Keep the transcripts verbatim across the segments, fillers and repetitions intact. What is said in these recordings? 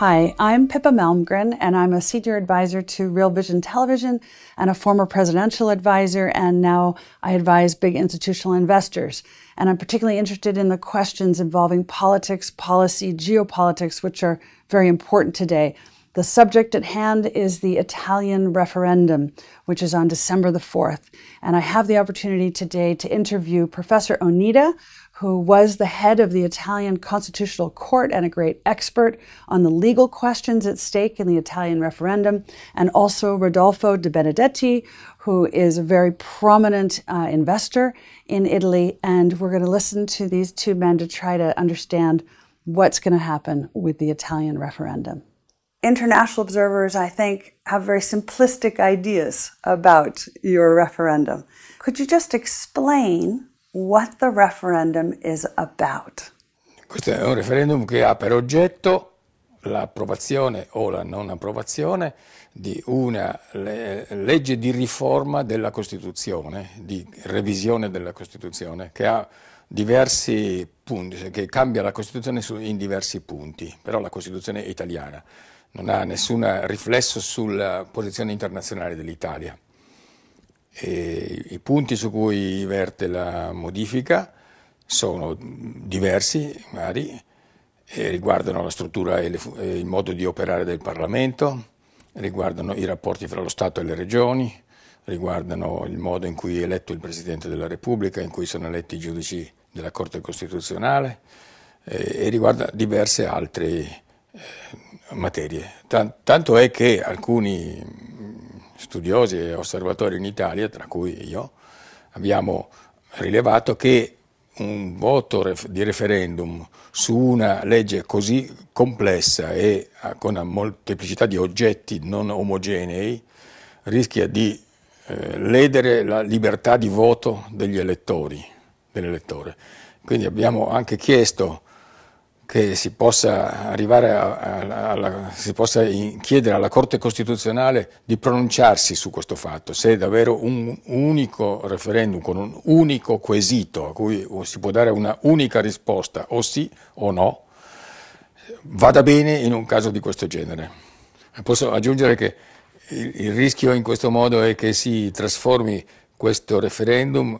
Hi, I'm Philippa Malmgren, and I'm a senior advisor to Real Vision Television and a former presidential advisor, and now I advise big institutional investors. And I'm particularly interested in the questions involving politics, policy, geopolitics, which are very important today. The subject at hand is the Italian referendum, which is on December the fourth. And I have the opportunity today to interview Professor Onida, who was the head of the Italian Constitutional Court and a great expert on the legal questions at stake in the Italian referendum, and also Rodolfo de Benedetti, who is a very prominent uh, investor in Italy. And we're going to listen to these two men to try to understand what's going to happen with the Italian referendum. International observers, I think, have very simplistic ideas about your referendum. Could you just explain what the referendum is about? Questo è un referendum che ha per oggetto l'approvazione o la non approvazione di una legge di riforma della Costituzione, di revisione della Costituzione, che ha diversi punti, che cambia la Costituzione in diversi punti, però la Costituzione italiana non ha nessun riflesso sulla posizione internazionale dell'Italia. E i punti su cui verte la modifica sono diversi, magari, e riguardano la struttura e, le, e il modo di operare del Parlamento, riguardano i rapporti fra lo Stato e le Regioni, riguardano il modo in cui è eletto il Presidente della Repubblica, in cui sono eletti i giudici della Corte Costituzionale e, e riguarda diverse altre eh, materie. Tant- tanto è che alcuni studiosi e osservatori in Italia, tra cui io, abbiamo rilevato che un voto di referendum su una legge così complessa e con una molteplicità di oggetti non omogenei rischia di eh, ledere la libertà di voto degli elettori, dell'elettore. Quindi abbiamo anche chiesto che si possa arrivare a, a, alla, si possa in, chiedere alla Corte Costituzionale di pronunciarsi su questo fatto, se è davvero un unico referendum con un unico quesito a cui si può dare una unica risposta, o sì o no, vada bene in un caso di questo genere. Posso aggiungere che il, il rischio in questo modo è che si trasformi questo referendum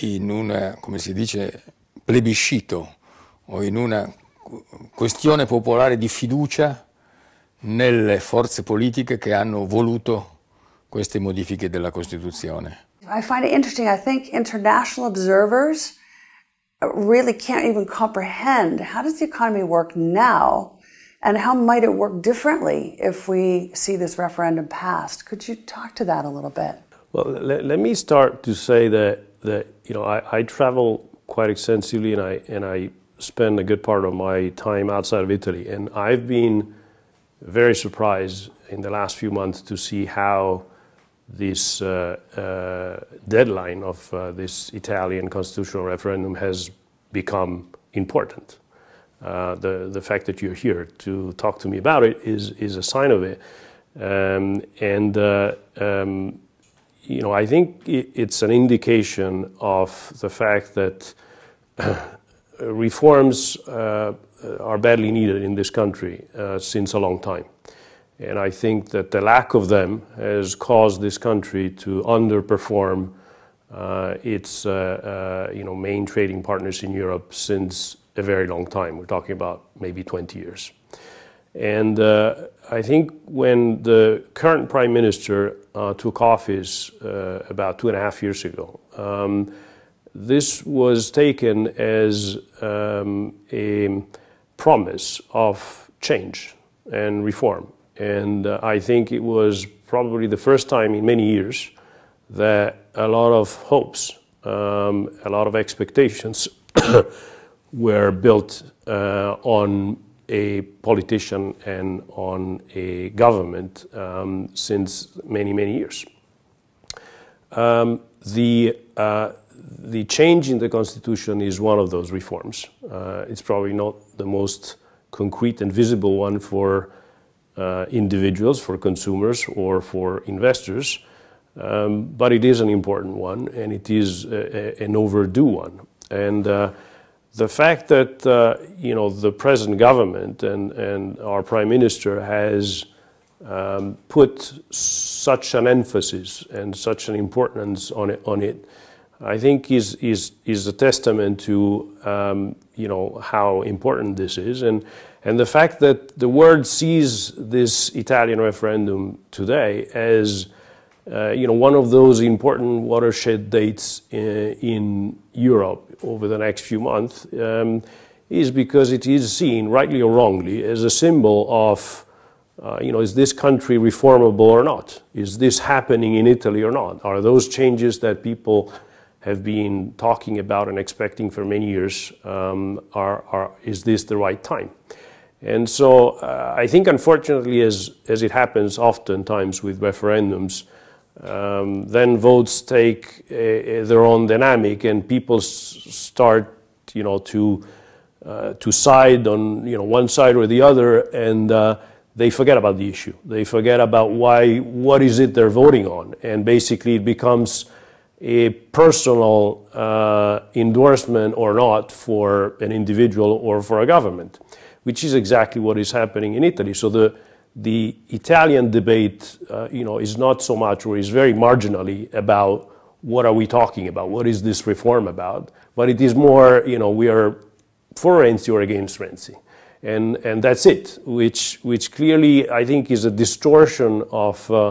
in un, come si dice, plebiscito o in una questione popolare di fiducia nelle forze politiche che hanno voluto queste modifiche della Costituzione. I find it interesting. I think international observers really can't even comprehend how does the economy work now and how might it work differently if we see this referendum passed. Could you talk to that a little bit? Well, let, let me start to say that, that you know, I, I travel quite extensively and I, and I spend a good part of my time outside of Italy, and I've been very surprised in the last few months to see how this uh, uh, deadline of uh, this Italian constitutional referendum has become important. Uh, the, the fact that you're here to talk to me about it is, is a sign of it. Um, and, uh, um, you know, I think it, it's an indication of the fact that reforms uh, are badly needed in this country uh, since a long time. And I think that the lack of them has caused this country to underperform uh, its uh, uh, you know, main trading partners in Europe since a very long time. We're talking about maybe twenty years. And uh, I think when the current Prime Minister uh, took office uh, about two and a half years ago, um, this was taken as um, a promise of change and reform. And uh, I think it was probably the first time in many years that a lot of hopes, um, a lot of expectations were built uh, on a politician and on a government um, since many, many years. Um, the uh, The change in the Constitution is one of those reforms. Uh, it's probably not the most concrete and visible one for uh, individuals, for consumers, or for investors, um, but it is an important one, and it is a, a, an overdue one. And uh, The fact that uh, you know, the present government and, and our prime minister has um, put such an emphasis and such an importance on it, on it I think is, is, is a testament to um, you know, how important this is. And, and the fact that the world sees this Italian referendum today as Uh, you know, one of those important watershed dates in, in Europe over the next few months um, is because it is seen, rightly or wrongly, as a symbol of, uh, you know, is this country reformable or not? Is this happening in Italy or not? Are those changes that people have been talking about and expecting for many years, um, are, are, is this the right time? And so uh, I think, unfortunately, as, as it happens oftentimes with referendums, Um, then votes take uh, their own dynamic, and people s start, you know, to uh, to side on, you know, one side or the other, and uh, they forget about the issue. They forget about why, what is it they're voting on, and basically it becomes a personal uh, endorsement or not for an individual or for a government, which is exactly what is happening in Italy. So the The Italian debate, uh, you know, is not so much, or is very marginally, about what are we talking about, what is this reform about, but it is more, you know, we are for Renzi or against Renzi, and and that's it, which which clearly I think is a distortion of uh,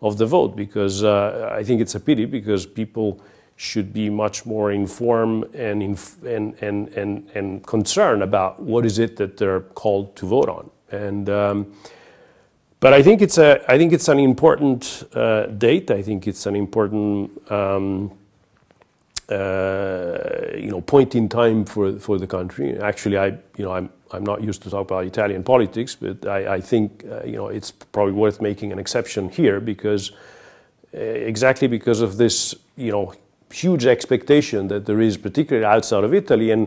of the vote, because uh, I think it's a pity, because people should be much more informed and inf and and and and concerned about what is it that they're called to vote on, and. Um, But I think it's a, I think it's an important uh, date. I think it's an important, um, uh, you know, point in time for for the country. Actually, I, you know, I'm I'm not used to talk about Italian politics, but I, I think uh, you know, it's probably worth making an exception here, because uh, exactly because of this, you know, huge expectation that there is, particularly outside of Italy, and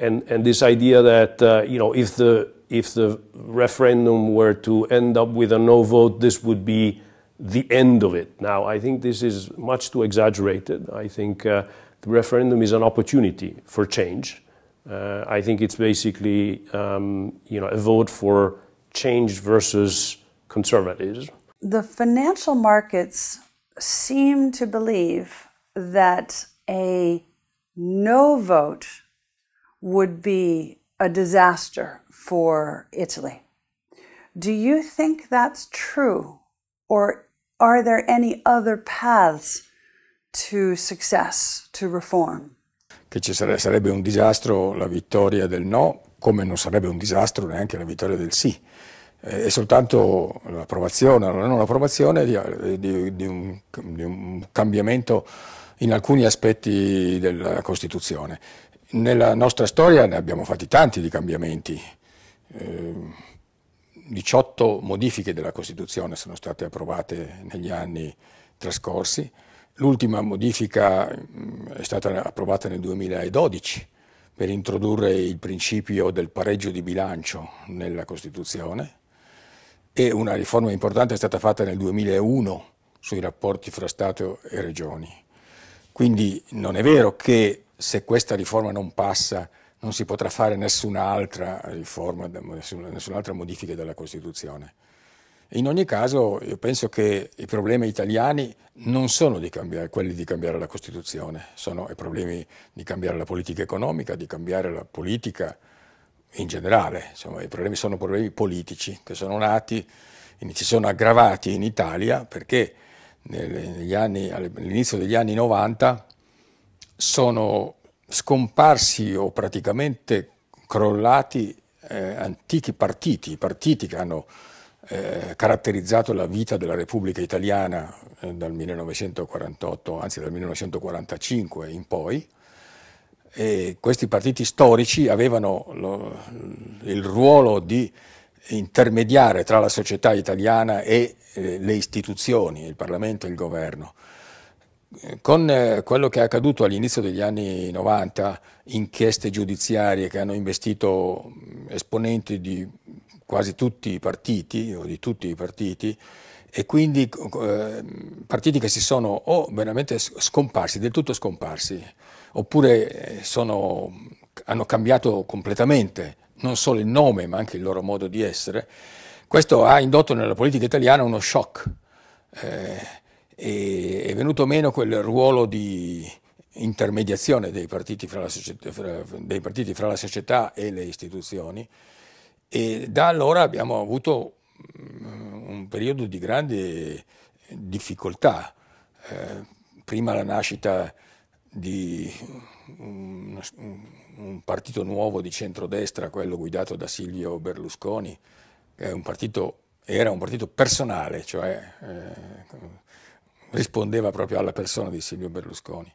and and this idea that uh, you know, if the If the referendum were to end up with a no vote, this would be the end of it. Now, I think this is much too exaggerated. I think uh, the referendum is an opportunity for change. Uh, I think it's basically um, you know, a vote for change versus conservatism. The financial markets seem to believe that a no vote would be a disaster for Italy. Do you think that's true, or are there any other paths to success, to reform? Che ci sarebbe un disastro la vittoria del no, come non sarebbe un disastro neanche la vittoria del sì. È soltanto l'approvazione o la non approvazione di, di, di, un, di un cambiamento in alcuni aspetti della Costituzione. Nella nostra storia ne abbiamo fatti tanti di cambiamenti, eh, diciotto modifiche della Costituzione sono state approvate negli anni trascorsi, l'ultima modifica mh, è stata approvata nel duemiladodici per introdurre il principio del pareggio di bilancio nella Costituzione, e una riforma importante è stata fatta nel duemilauno sui rapporti fra Stato e Regioni. Quindi non è vero che se questa riforma non passa non si potrà fare nessun'altra riforma, nessun'altra modifica della Costituzione. In ogni caso io penso che i problemi italiani non sono di cambiare, quelli di cambiare la Costituzione, sono i problemi di cambiare la politica economica, di cambiare la politica in generale. Insomma, i problemi sono problemi politici che sono nati, si sono aggravati in Italia perché negli anni, all'inizio degli anni novanta sono scomparsi o praticamente crollati eh, antichi partiti, partiti che hanno eh, caratterizzato la vita della Repubblica Italiana eh, dal millenovecentoquarantotto, anzi dal millenovecentoquarantacinque in poi, e questi partiti storici avevano lo, il ruolo di intermediare tra la società italiana e eh, le istituzioni, il Parlamento e il Governo. Con quello che è accaduto all'inizio degli anni novanta, inchieste giudiziarie che hanno investito esponenti di quasi tutti i partiti, o di tutti i partiti, e quindi eh, partiti che si sono o veramente scomparsi, del tutto scomparsi, oppure sono hanno cambiato completamente non solo il nome ma anche il loro modo di essere. Questo ha indotto nella politica italiana uno shock, eh, e è venuto meno quel ruolo di intermediazione dei partiti fra la società, fra, dei partiti fra la società e le istituzioni, e da allora abbiamo avuto un periodo di grande difficoltà, eh, prima la nascita di un, un partito nuovo di centrodestra, quello guidato da Silvio Berlusconi, che è un partito, era un partito personale, cioè eh, rispondeva proprio alla persona di Silvio Berlusconi.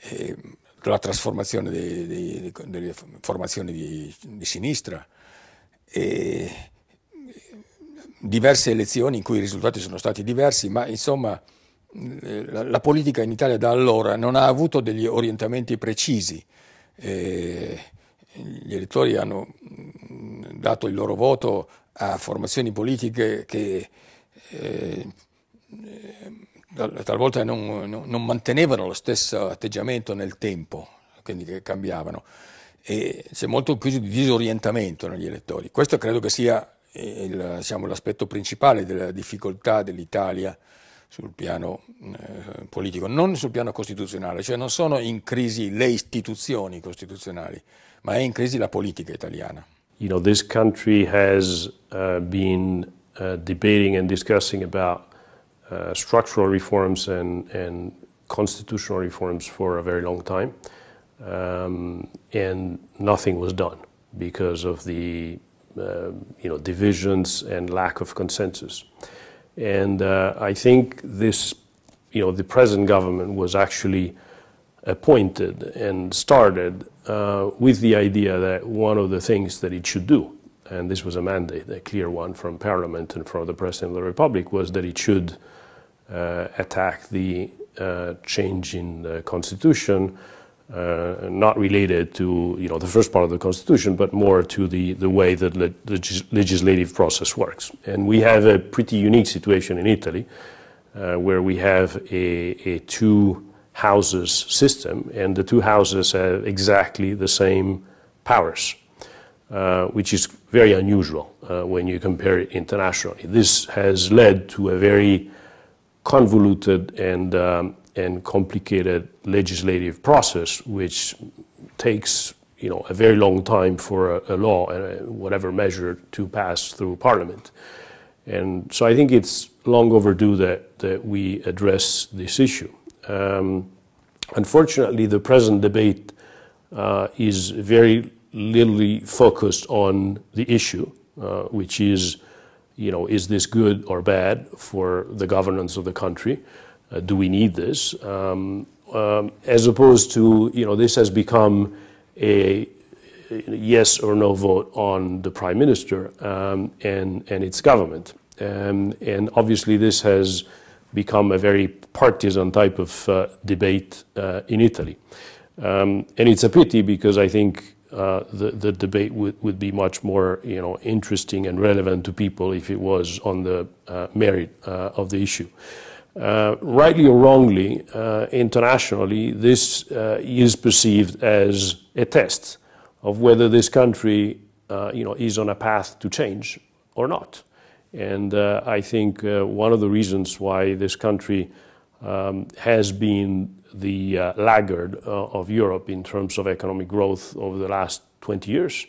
E la trasformazione dei, dei, delle formazioni di, di sinistra, e diverse elezioni in cui i risultati sono stati diversi, ma insomma la, la politica in Italia da allora non ha avuto degli orientamenti precisi. E gli elettori hanno dato il loro voto a formazioni politiche che eh, talvolta non, non mantenevano lo stesso atteggiamento nel tempo, quindi che cambiavano, e c'è molto di disorientamento negli elettori. Questo credo che sia il, diciamo, l'aspetto principale della difficoltà dell'Italia sul piano eh, politico, non sul piano costituzionale, cioè non sono in crisi le istituzioni costituzionali, ma è in crisi la politica italiana. You know, this country has uh, been uh, debating and discussing about Uh, structural reforms and, and constitutional reforms for a very long time, um, and nothing was done because of the uh, you know, divisions and lack of consensus. And uh, I think this, you know, the present government was actually appointed and started uh, with the idea that one of the things that it should do, and this was a mandate, a clear one from Parliament and from the President of the Republic, was that it should Uh, attack the uh, change in the Constitution, uh, not related to, you know, the first part of the Constitution, but more to the, the way that the legis legislative process works. And we have a pretty unique situation in Italy, uh, where we have a, a two houses system, and the two houses have exactly the same powers, uh, which is very unusual uh, when you compare it internationally. This has led to a very convoluted and, um, and complicated legislative process, which takes, you know, a very long time for a, a law, uh, whatever measure, to pass through Parliament. And so I think it's long overdue that, that we address this issue. Um, unfortunately, the present debate uh, is very little focused on the issue, uh, which is, you know, is this good or bad for the governance of the country? Uh, do we need this? Um, um, as opposed to, you know, this has become a yes or no vote on the Prime Minister um, and, and its government. Um, and obviously this has become a very partisan type of uh, debate uh, in Italy. Um, and it's a pity, because I think Uh, the, the debate would, would be much more, you know, interesting and relevant to people if it was on the uh, merit uh, of the issue. Uh, rightly or wrongly, uh, internationally, this uh, is perceived as a test of whether this country, uh, you know, is on a path to change or not. And uh, I think uh, one of the reasons why this country um, has been the uh, laggard uh, of Europe in terms of economic growth over the last twenty years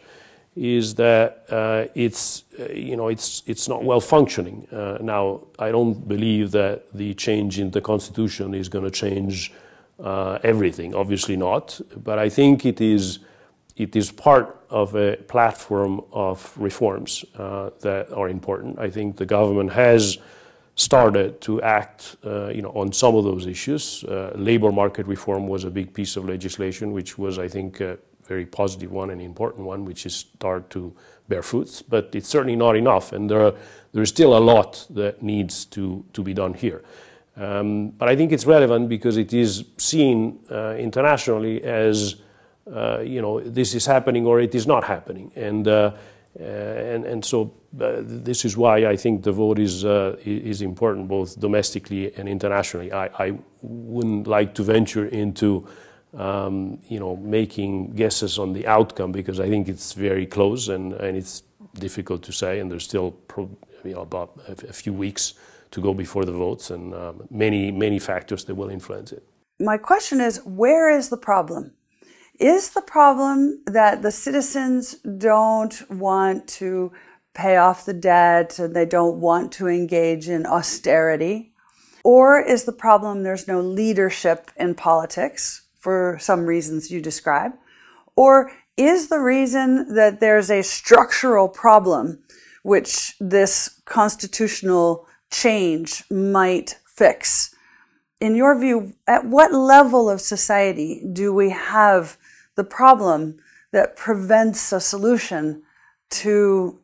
is that uh, it's uh, you know, it's it's not well functioning. Uh, now, I don't believe that the change in the Constitution is going to change uh, everything, obviously not, but I think it is it is part of a platform of reforms uh, that are important. I think the government has started to act uh, you know, on some of those issues. Uh, labor market reform was a big piece of legislation, which was, I think, a very positive one and important one, which is start to bear fruits. But it's certainly not enough, and there, are, there is still a lot that needs to, to be done here. Um, but I think it's relevant because it is seen uh, internationally as, uh, you know, this is happening or it is not happening. And, uh, Uh, and, and so uh, this is why I think the vote is, uh, is important, both domestically and internationally. I, I wouldn't like to venture into um, you know, making guesses on the outcome, because I think it's very close and, and it's difficult to say, and there's still pro you know, about a few weeks to go before the votes, and um, many, many factors that will influence it. My question is, where is the problem? Is the problem that the citizens don't want to pay off the debt and they don't want to engage in austerity? Or is the problem there's no leadership in politics for some reasons you describe? Or is the reason that there's a structural problem which this constitutional change might fix? In your view, at what level of society do we have the problem that prevents a solution to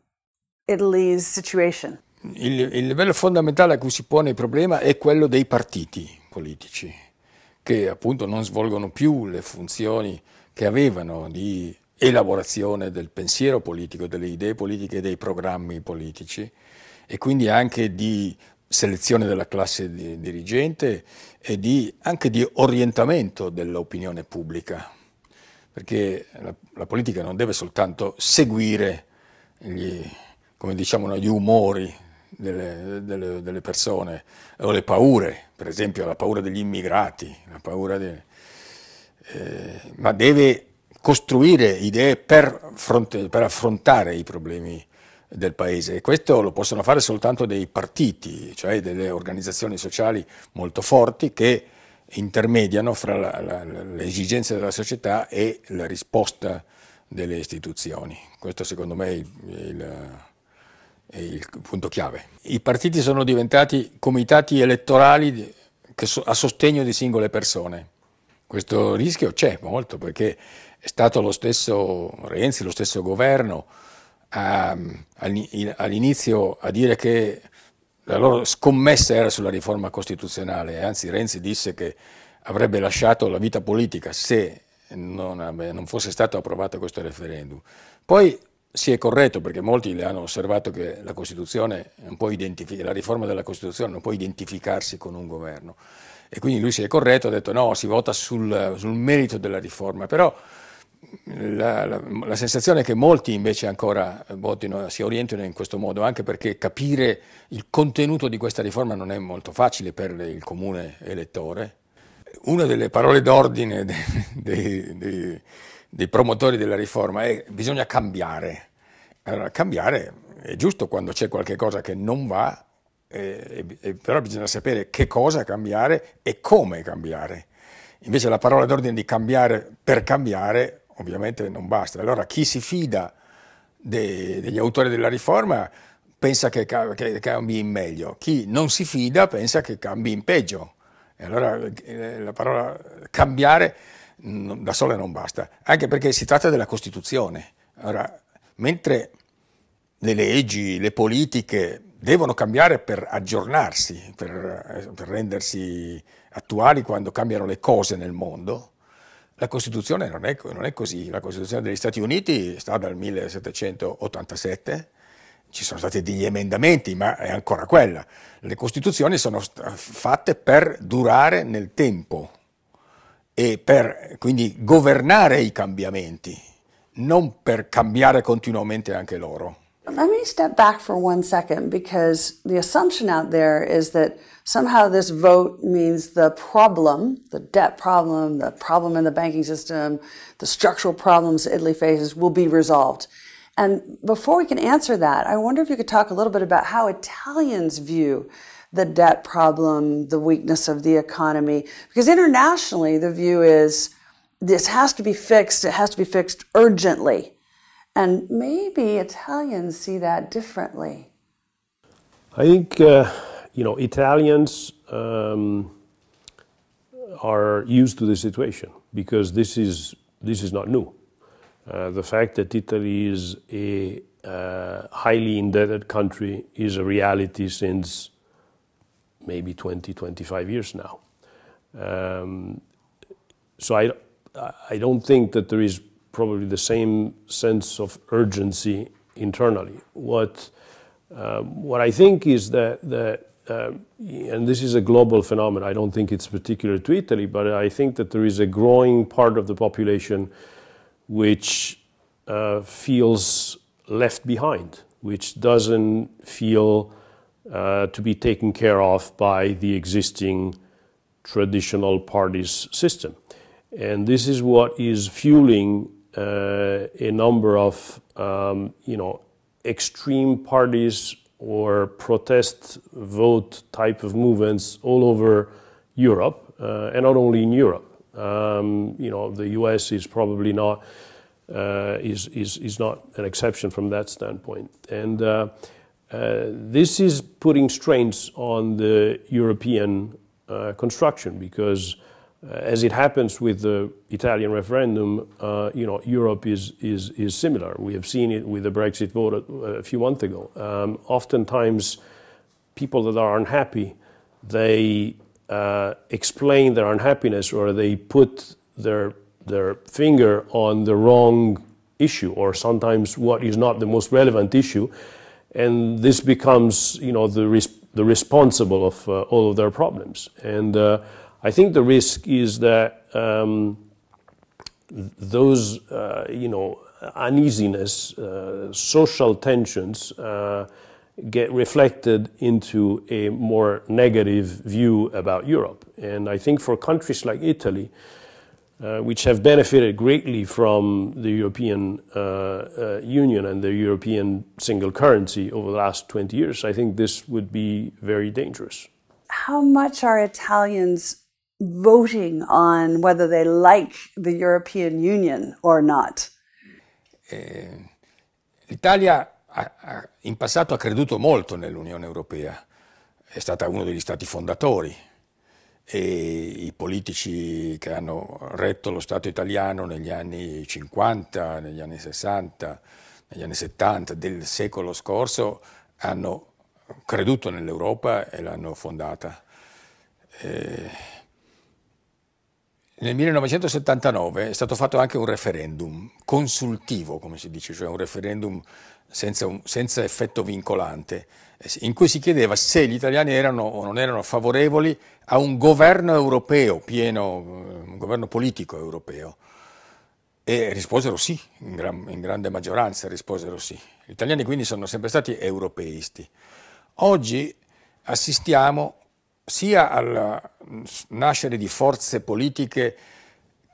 Italy's situation? Il, il livello fondamentale a cui si pone il problema è quello dei partiti politici, che appunto non svolgono più le funzioni che avevano di elaborazione del pensiero politico, delle idee politiche e dei programmi politici, e quindi anche di selezione della classe dirigente e di, anche di orientamento dell'opinione pubblica, perché la, la politica non deve soltanto seguire gli, come diciamo, gli umori delle, delle, delle persone o le paure, per esempio la paura degli immigrati, la paura de, eh, ma deve costruire idee per, fronte, per affrontare i problemi del paese, e questo lo possono fare soltanto dei partiti, cioè delle organizzazioni sociali molto forti che intermediano fra la, la, le esigenze della società e la risposta delle istituzioni. Questo secondo me è il, il, è il punto chiave. I partiti sono diventati comitati elettorali che so, a sostegno di singole persone. Questo rischio c'è molto, perché è stato lo stesso Renzi, lo stesso governo all'inizio a dire che la loro scommessa era sulla riforma costituzionale, anzi Renzi disse che avrebbe lasciato la vita politica se non, non fosse stato approvato questo referendum. Poi si è corretto, perché molti le hanno osservato che la Costituzione non può la riforma della Costituzione non può identificarsi con un governo, e quindi lui si è corretto, ha detto no, si vota sul, sul merito della riforma, però La, la, la sensazione è che molti invece ancora votino, si orientino in questo modo, anche perché capire il contenuto di questa riforma non è molto facile per il comune elettore. Una delle parole d'ordine dei, dei, dei, dei promotori della riforma è bisogna cambiare. Allora, cambiare è giusto quando c'è qualche cosa che non va, eh, eh, però bisogna sapere che cosa cambiare e come cambiare. Invece la parola d'ordine di cambiare per cambiare ovviamente non basta. Allora chi si fida de, degli autori della riforma pensa che, che cambi in meglio, chi non si fida pensa che cambi in peggio. E allora eh, la parola cambiare non, da sola non basta, anche perché si tratta della Costituzione. Allora, mentre le leggi, le politiche devono cambiare per aggiornarsi, per, per rendersi attuali quando cambiano le cose nel mondo, la Costituzione non è, non è così. La Costituzione degli Stati Uniti sta dal millesettecentottantasette, ci sono stati degli emendamenti, ma è ancora quella. Le Costituzioni sono fatte per durare nel tempo e per quindi governare i cambiamenti, non per cambiare continuamente anche loro. Let me step back for one second, because the assumption out there is that somehow this vote means the problem, the debt problem, the problem in the banking system, the structural problems Italy faces will be resolved. And before we can answer that, I wonder if you could talk a little bit about how Italians view the debt problem, the weakness of the economy, because internationally the view is this has to be fixed, it has to be fixed urgently. And maybe Italians see that differently. I think, uh, you know, Italians um, are used to the situation, because this is, this is not new. Uh, the fact that Italy is a uh, highly indebted country is a reality since maybe twenty, twenty-five years now. Um, so I, I don't think that there is probably the same sense of urgency internally. What, uh, what I think is that, that Um, and this is a global phenomenon. I don't think it's particular to Italy, but I think that there is a growing part of the population which uh, feels left behind, which doesn't feel uh, to be taken care of by the existing traditional parties system. And this is what is fueling uh, a number of, um, you know, extreme parties or protest vote type of movements all over Europe, uh, and not only in Europe. Um, you know, the U S is probably not uh, is is is not an exception from that standpoint. And uh, uh, this is putting strains on the European uh, construction, because, uh, as it happens with the Italian referendum, uh, you know, Europe is is is similar. We have seen it with the Brexit vote a, a few months ago. Um, oftentimes, people that are unhappy, they Uh, explain their unhappiness, or they put their their finger on the wrong issue, or sometimes what is not the most relevant issue, and this becomes, you know, the res the responsible of uh, all of their problems. And uh, I think the risk is that um, those uh, you know, uneasiness, uh, social tensions, Uh, get reflected into a more negative view about Europe. And I think for countries like Italy, uh, which have benefited greatly from the European uh, uh, Union and the European single currency over the last twenty years, I think this would be very dangerous. How much are Italians voting on whether they like the European Union or not? Uh, Italia in passato ha creduto molto nell'Unione Europea, è stata uno degli stati fondatori, e i politici che hanno retto lo Stato italiano negli anni cinquanta, negli anni sessanta, negli anni settanta del secolo scorso hanno creduto nell'Europa e l'hanno fondata. E nel millenovecentosettantanove è stato fatto anche un referendum consultivo, come si dice, cioè un referendum Senza, un, senza effetto vincolante, in cui si chiedeva se gli italiani erano o non erano favorevoli a un governo europeo pieno, un governo politico europeo, e risposero sì, in, gran, in grande maggioranza risposero sì. Gli italiani quindi sono sempre stati europeisti. Oggi assistiamo sia al nascere di forze politiche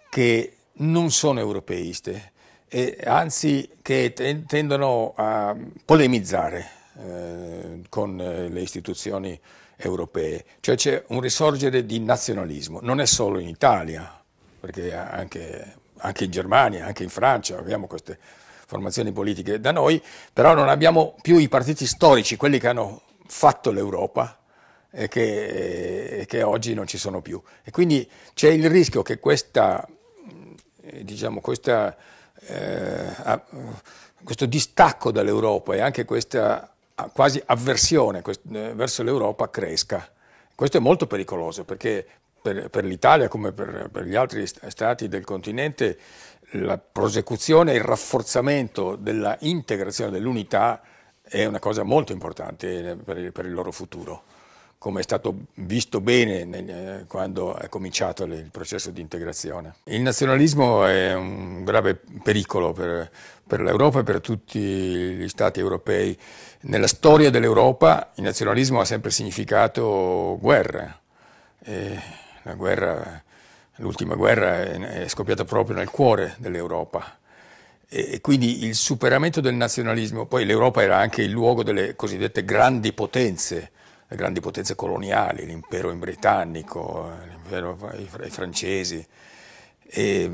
che non sono europeiste, e anzi che tendono a polemizzare eh, con le istituzioni europee. Cioè c'è un risorgere di nazionalismo, non è solo in Italia, perché anche, anche in Germania, anche in Francia abbiamo queste formazioni politiche. Da noi però non abbiamo più i partiti storici, quelli che hanno fatto l'Europa, e che, e che oggi non ci sono più. E quindi c'è il rischio che questa, diciamo, questa Eh, questo distacco dall'Europa e anche questa quasi avversione verso l'Europa cresca. Questo è molto pericoloso, perché per, per l'Italia, come per, per gli altri stati del continente, la prosecuzione e il rafforzamento della integrazione, dell'unità, è una cosa molto importante per, per il loro futuro, come è stato visto bene nel, quando è cominciato il processo di integrazione. Il nazionalismo è un grave pericolo per, per l'Europa e per tutti gli Stati europei. Nella storia dell'Europa il nazionalismo ha sempre significato guerra. E la guerra, l'ultima guerra è, è scoppiata proprio nel cuore dell'Europa. E, e quindi il superamento del nazionalismo, poi l'Europa era anche il luogo delle cosiddette grandi potenze, le grandi potenze coloniali, l'impero britannico, l'impero i francesi, e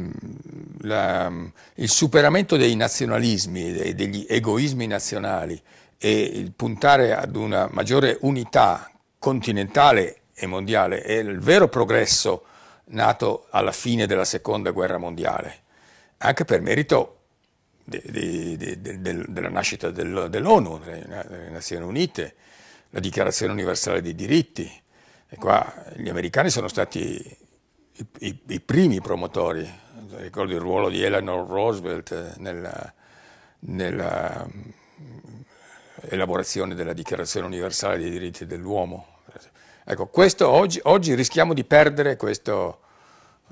la, il superamento dei nazionalismi e degli egoismi nazionali e il puntare ad una maggiore unità continentale e mondiale è il vero progresso nato alla fine della seconda guerra mondiale, anche per merito de, de, de, de, de, della nascita del, dell'ONU, delle Nazioni Unite, la Dichiarazione Universale dei Diritti. E qua gli americani sono stati i, i, i primi promotori. Ricordo il ruolo di Eleanor Roosevelt nella, nella elaborazione della Dichiarazione Universale dei Diritti dell'Uomo, Ecco, questo oggi, oggi rischiamo di perdere questo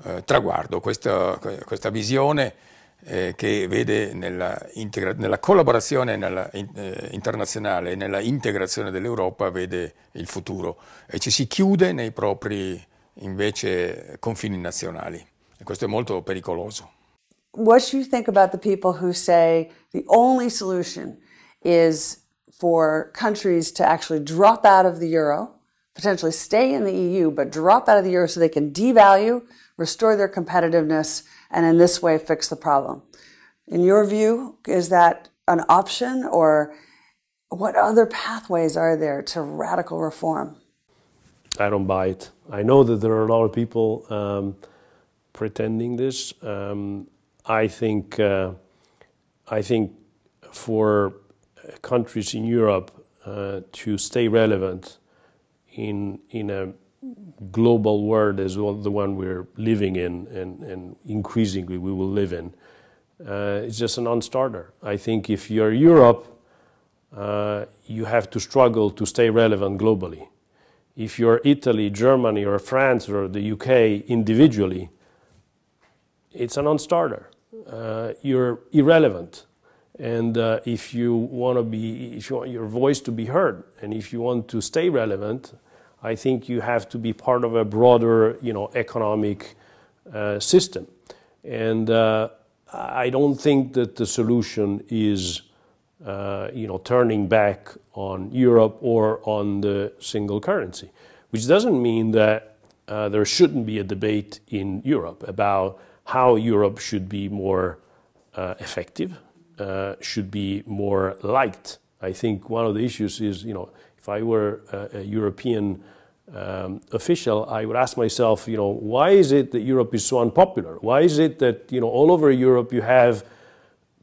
eh, traguardo, questa, questa visione eh, che vede nella, nella collaborazione nella, in, eh, internazionale e nella integrazione dell'Europa vede il futuro e ci si chiude nei propri invece confini nazionali. E questo è molto pericoloso. What do you think about the people who say the only solution is for countries to actually drop out of the euro, potentially stay in the E U, but drop out of the euro so they can devalue, restore their competitiveness, and in this way fix the problem? In your view, is that an option, or what other pathways are there to radical reform? I don't buy it. I know that there are a lot of people um, pretending this. Um, I think, uh, I think for countries in Europe uh, to stay relevant in in a global world as well, the one we're living in, and, and increasingly we will live in, uh, it's just a non-starter. I think if you're Europe, uh, you have to struggle to stay relevant globally. If you're Italy, Germany, or France, or the U K individually, it's a non-starter. Uh, you're irrelevant, and uh, if you want to be, if you want your voice to be heard, and if you want to stay relevant, I think you have to be part of a broader, you know, economic uh, system. And uh, I don't think that the solution is, uh, you know, turning back on Europe or on the single currency, which doesn't mean that uh, there shouldn't be a debate in Europe about how Europe should be more uh, effective. Uh, should be more liked. I think one of the issues is, you know, if I were a, a European um, official, I would ask myself, you know, why is it that Europe is so unpopular? Why is it that, you know, all over Europe you have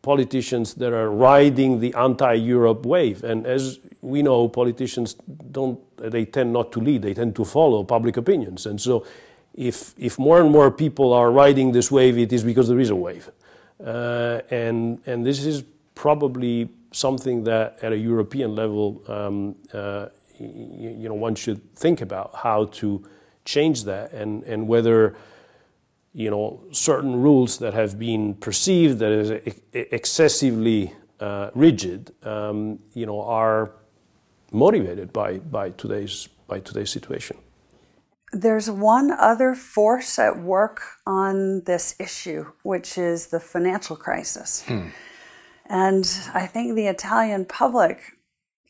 politicians that are riding the anti-Europe wave? And as we know, politicians don't, they tend not to lead, they tend to follow public opinions. And so if, if more and more people are riding this wave, it is because there is a wave. Uh, and and this is probably something that at a European level, um, uh, you, you know, one should think about how to change that, and and whether, you know, certain rules that have been perceived as ex excessively uh, rigid, um, you know, are motivated by by today's by today's situation. There's one other force at work on this issue, which is the financial crisis. Hmm. And I think the Italian public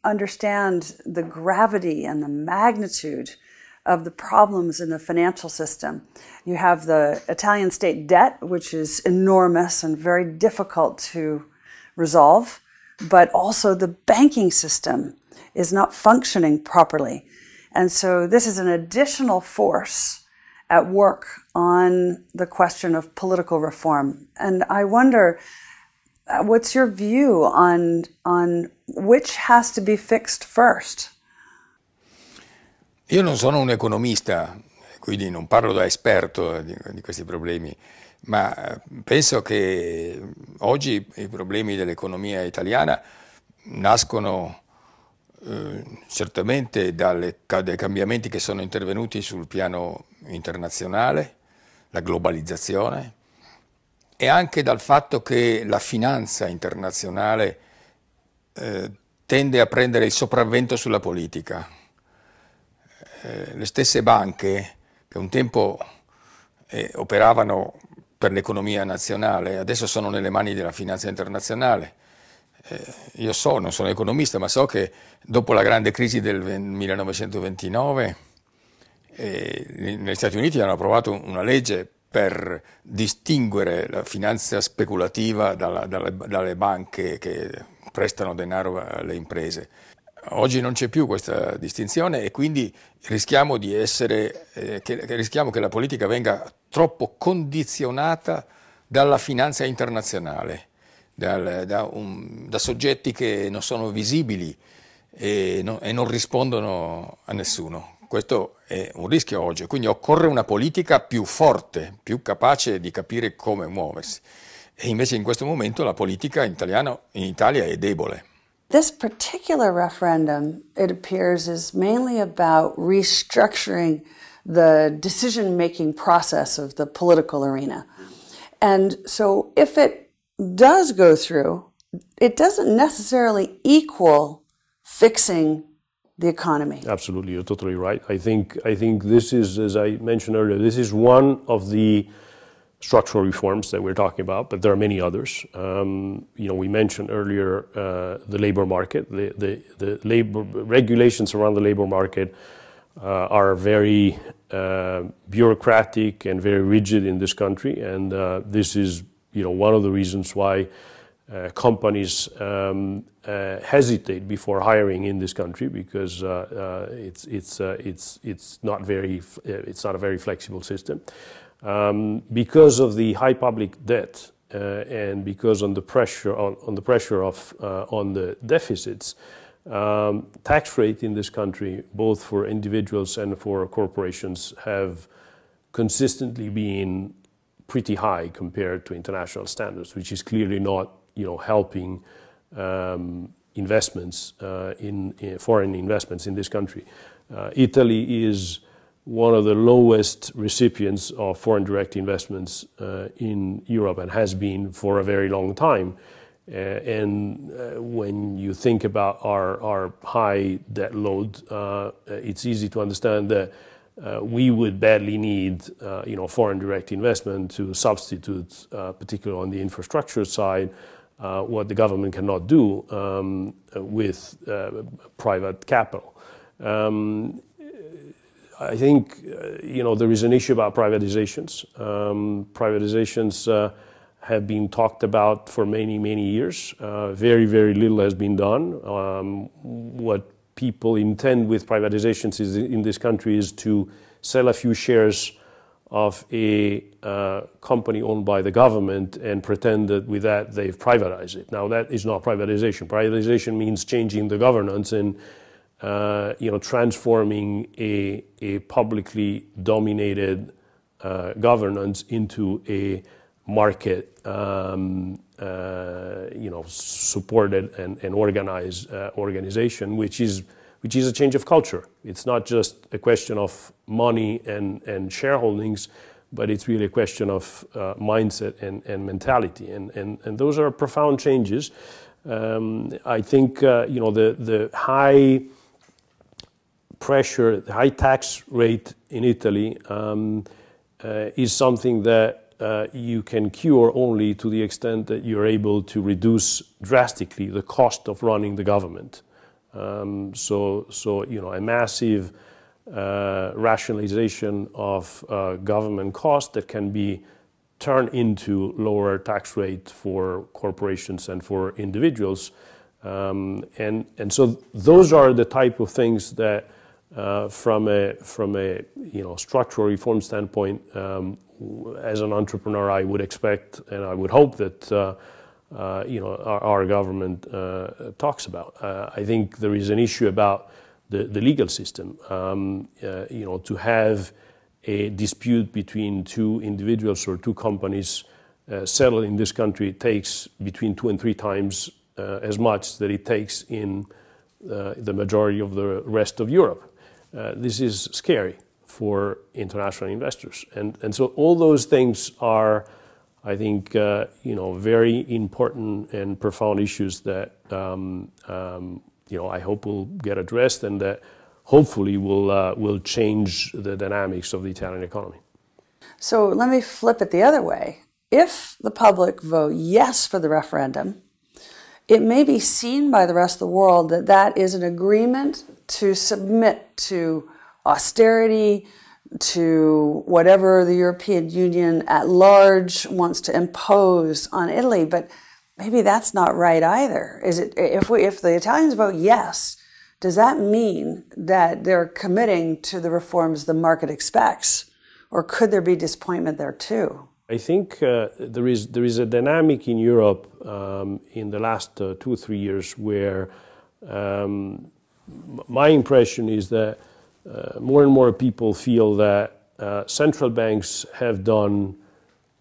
understand the gravity and the magnitude of the problems in the financial system. You have the Italian state debt, which is enormous and very difficult to resolve, but also the banking system is not functioning properly. And so this is an additional force at work on the question of political reform. And I wonder, what's your view on, on which has to be fixed first? Io non sono un economista, quindi non parlo da esperto di, di questi problemi, ma penso che oggi i problemi dell'economia italiana nascono Eh, certamente dalle, dai cambiamenti che sono intervenuti sul piano internazionale, la globalizzazione, e anche dal fatto che la finanza internazionale eh, tende a prendere il sopravvento sulla politica. Eh, le stesse banche che un tempo eh, operavano per l'economia nazionale adesso sono nelle mani della finanza internazionale. Eh, io so, non sono economista, ma so che dopo la grande crisi del millenovecentoventinove eh, negli Stati Uniti hanno approvato una legge per distinguere la finanza speculativa dalla, dalle, dalle banche che prestano denaro alle imprese. Oggi non c'è più questa distinzione e quindi rischiamo di essere, eh, che, che rischiamo che la politica venga troppo condizionata dalla finanza internazionale. Dal, da, un, da soggetti che non sono visibili e, no, e non rispondono a nessuno. Questo è un rischio oggi, quindi occorre una politica più forte, più capace di capire come muoversi, e invece in questo momento la politica in, italiano, in Italia è debole. This particular referendum, it appears, is mainly about restructuring the decision-making process of the political arena. And so if it does go through, it doesn't necessarily equal fixing the economy. Absolutely, you're totally right. I think, I think this is, as I mentioned earlier, this is one of the structural reforms that we're talking about, but there are many others. Um, you know, we mentioned earlier uh, the labor market. The, the, the labor regulations around the labor market uh, are very uh, bureaucratic and very rigid in this country, and uh, this is, you know, one of the reasons why Uh, companies um, uh, hesitate before hiring in this country, because uh, uh, it's it's uh, it's it's not very f it's not a very flexible system, um, because of the high public debt uh, and because on the pressure on, on the pressure of uh, on the deficits. Um, tax rate in this country, both for individuals and for corporations, have consistently been pretty high compared to international standards, which is clearly not, you know, helping um, investments uh, in, in foreign investments in this country. Uh, Italy is one of the lowest recipients of foreign direct investments uh, in Europe, and has been for a very long time. Uh, and uh, when you think about our, our high debt load, uh, it's easy to understand that Uh, we would badly need, uh, you know, foreign direct investment to substitute, uh, particularly on the infrastructure side, uh, what the government cannot do um, with uh, private capital. Um, I think, uh, you know, there is an issue about privatizations. Um, privatizations uh, have been talked about for many, many years. Uh, very, very little has been done. Um, what people intend with privatizations is, in this country, is to sell a few shares of a uh, company owned by the government and pretend that with that they've privatized it. Now, that is not privatization. Privatization means changing the governance and uh, you know, transforming a, a publicly dominated uh, governance into a market um, uh, you know, supported and, and organized uh, organization, which is which is a change of culture. It's not just a question of money and, and shareholdings, but it's really a question of uh, mindset and, and mentality, and, and and those are profound changes. Um, I think uh, you know, the the high pressure, the high tax rate in Italy um, uh, is something that Uh, you can cure only to the extent that you're able to reduce drastically the cost of running the government. Um, so, so, you know, a massive uh, rationalization of uh, government cost that can be turned into lower tax rate for corporations and for individuals. Um, and, and so those are the type of things that uh, from a, from a, you know, structural reform standpoint, um, as an entrepreneur, I would expect, and I would hope that uh, uh, you know, our, our government uh, talks about. Uh, I think there is an issue about the, the legal system. Um, uh, you know, to have a dispute between two individuals or two companies uh, settled in this country takes between two and three times uh, as much that it takes in uh, the majority of the rest of Europe. Uh, this is scary for international investors, and and so all those things are, I think, uh, you know, very important and profound issues that um, um, you know, I hope will get addressed, and that hopefully will uh, will change the dynamics of the Italian economy. So let me flip it the other way. If the public vote yes for the referendum, it may be seen by the rest of the world that that is an agreement to submit to austerity, to whatever the European Union at large wants to impose on Italy. But maybe that's not right either. Is it, if we, if the Italians vote yes, does that mean that they're committing to the reforms the market expects, or could there be disappointment there too? I think uh, there is there is a dynamic in Europe um, in the last uh, two or three years where um, my impression is that Uh, more and more people feel that uh, central banks have done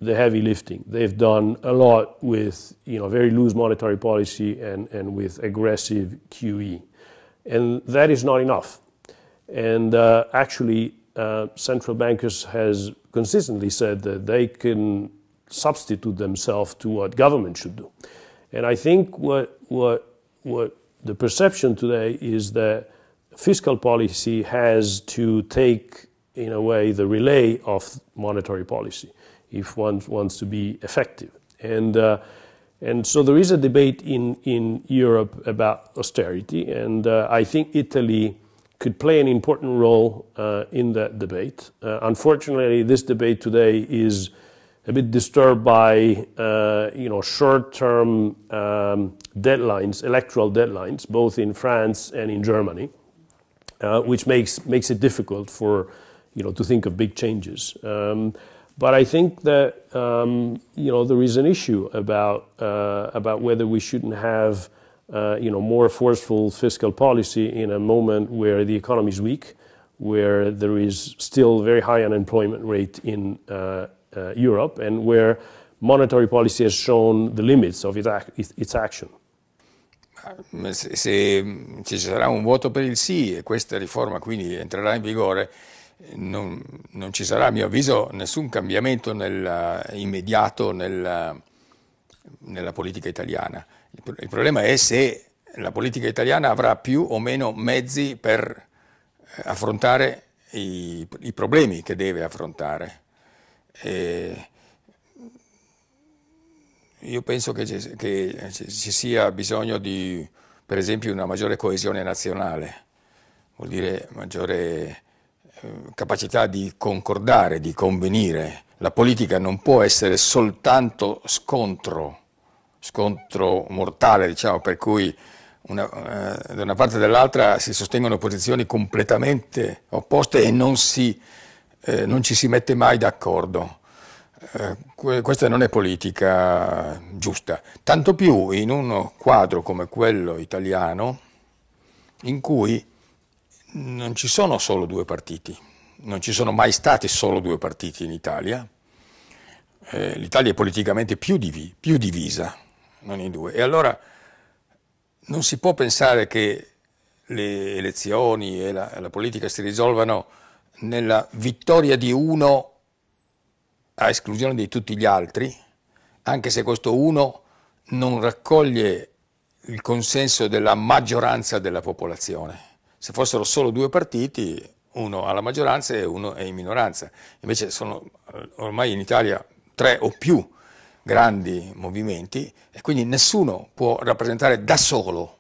the heavy lifting. They've done a lot with, you know, very loose monetary policy and, and with aggressive Q E. And that is not enough. And uh, actually, uh, central bankers has consistently said that they can substitute themselves to what government should do. And I think what, what, what the perception today is that fiscal policy has to take, in a way, the relay of monetary policy if one wants to be effective. And, uh, and so there is a debate in, in Europe about austerity, and uh, I think Italy could play an important role uh, in that debate. Uh, unfortunately, this debate today is a bit disturbed by uh, you know, short-term um, deadlines, electoral deadlines, both in France and in Germany, uh, which makes, makes it difficult for, you know, to think of big changes. Um, But I think that um, you know, there is an issue about uh, about whether we shouldn't have uh, you know, more forceful fiscal policy in a moment where the economy is weak, where there is still very high unemployment rate in uh, uh, Europe, and where monetary policy has shown the limits of its, ac its action. Se, se ci sarà un voto per il sì e questa riforma quindi entrerà in vigore, Non, non ci sarà, a mio avviso, nessun cambiamento nel, immediato nel, nella politica italiana. Il, il problema è se la politica italiana avrà più o meno mezzi per affrontare i, i problemi che deve affrontare. E io penso che ci, che ci sia bisogno di, per esempio, una maggiore coesione nazionale, vuol dire maggiore capacità di concordare, di convenire. La politica non può essere soltanto scontro, scontro mortale, diciamo, per cui una, eh, da una parte e dall'altra si sostengono posizioni completamente opposte e non, si, eh, non ci si mette mai d'accordo. Eh, que questa non è politica giusta, tanto più in un quadro come quello italiano in cui non ci sono solo due partiti, non ci sono mai stati solo due partiti in Italia. Eh, L'Italia è politicamente più, div più divisa, non in due. E allora non si può pensare che le elezioni e la, la politica si risolvano nella vittoria di uno a esclusione di tutti gli altri, anche se questo uno non raccoglie il consenso della maggioranza della popolazione. Se fossero solo due partiti, uno alla maggioranza e uno è in minoranza. Invece sono ormai in Italia tre o più grandi movimenti e quindi nessuno può rappresentare da solo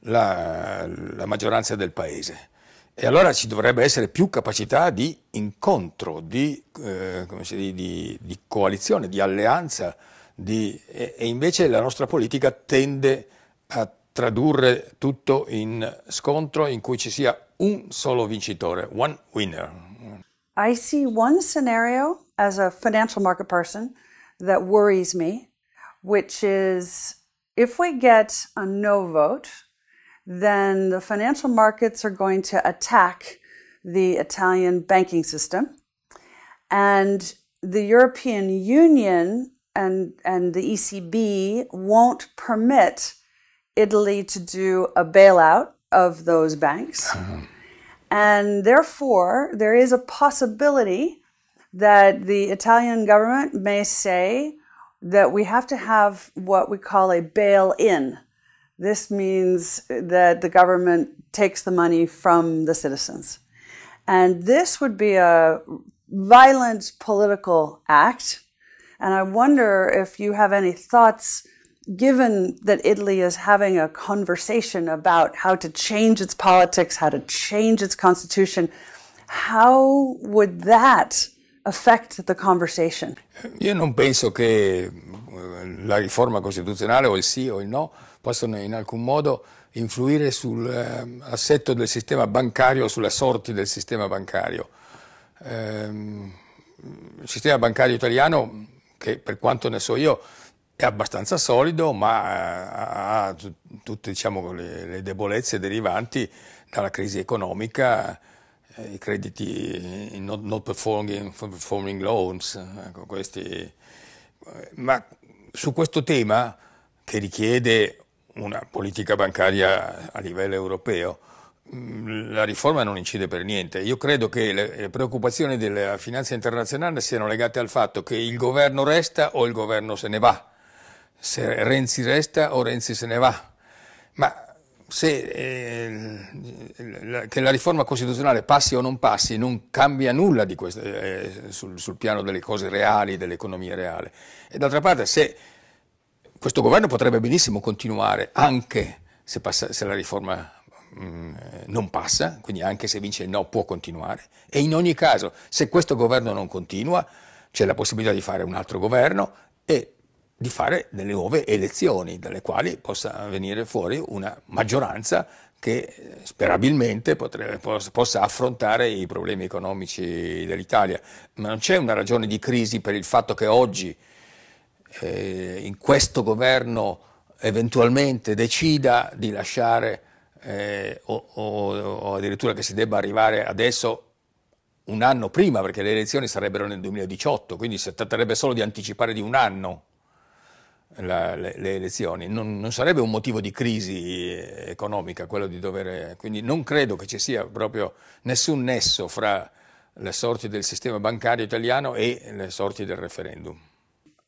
la, la maggioranza del paese. E allora ci dovrebbe essere più capacità di incontro, di, eh, come si dice, di, di coalizione, di alleanza. Di, e, e invece la nostra politica tende a tradurre tutto in scontro in cui ci sia un solo vincitore, one winner. I see one scenario as a financial market person that worries me, which is if we get a no vote, then the financial markets are going to attack the Italian banking system, and the European Union and, and the E C B won't permit Italy to do a bailout of those banks. Uh-huh. And therefore, there is a possibility that the Italian government may say that we have to have what we call a bail-in. This means that the government takes the money from the citizens. And this would be a violent political act. And I wonder if you have any thoughts, given that Italy is having a conversation about how to change its politics, how to change its constitution, how would that affect the conversation? Io non penso che la riforma costituzionale o il sì o il no possano in alcun modo influire sull'assetto del sistema bancario, sulla sorte del sistema bancario. Il sistema bancario italiano, che per quanto ne so io, è abbastanza solido, ma ha tutte, diciamo, le, le debolezze derivanti dalla crisi economica i crediti not, not performing, performing loans, ecco, questi. Ma su questo tema, che richiede una politica bancaria a livello europeo, la riforma non incide per niente. Io credo che le preoccupazioni della finanza internazionale siano legate al fatto che il governo resta o il governo se ne va, se Renzi resta o Renzi se ne va, ma se, eh, che la riforma costituzionale passi o non passi non cambia nulla di questo, eh, sul, sul piano delle cose reali, dell'economia reale. E d'altra parte, se questo governo potrebbe benissimo continuare anche se, passa, se la riforma mh, non passa, quindi anche se vince il no può continuare, e in ogni caso se questo governo non continua c'è la possibilità di fare un altro governo e di fare delle nuove elezioni, dalle quali possa venire fuori una maggioranza che sperabilmente potrebbe, possa affrontare i problemi economici dell'Italia. Ma non c'è una ragione di crisi per il fatto che oggi eh, in questo governo eventualmente decida di lasciare eh, o, o, o addirittura che si debba arrivare adesso un anno prima, perché le elezioni sarebbero nel duemiladiciotto, quindi si tratterebbe solo di anticipare di un anno La, le, le elezioni. Non, non sarebbe un motivo di crisi economica quello di dover, quindi non credo che ci sia proprio nessun nesso fra le sorti del sistema bancario italiano e le sorti del referendum.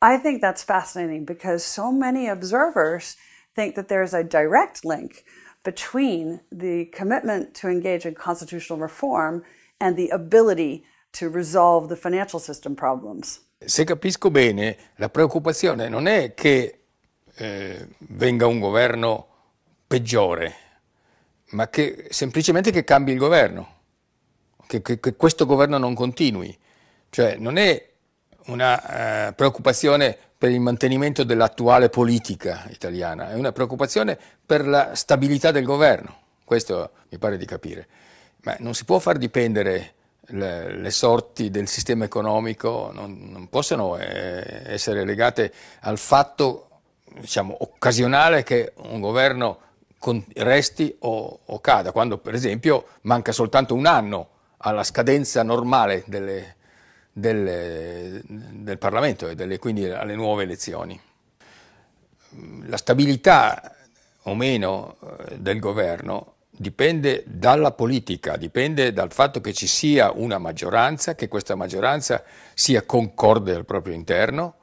I think that's fascinating because so many observers think that there's a direct link between the commitment to engage in constitutional reform and the ability to resolve the financial system problems. Se capisco bene, la preoccupazione non è che eh, venga un governo peggiore, ma che semplicemente che cambi il governo, che, che, che questo governo non continui. Cioè non è una eh, preoccupazione per il mantenimento dell'attuale politica italiana, è una preoccupazione per la stabilità del governo, questo mi pare di capire. Ma non si può far dipendere Le, le sorti del sistema economico, non, non possono eh, essere legate al fatto, diciamo, occasionale che un governo con, resti o, o cada, quando per esempio manca soltanto un anno alla scadenza normale delle, delle, del Parlamento e delle, quindi alle nuove elezioni. La stabilità o meno del governo dipende dalla politica, dipende dal fatto che ci sia una maggioranza, che questa maggioranza sia concorde al proprio interno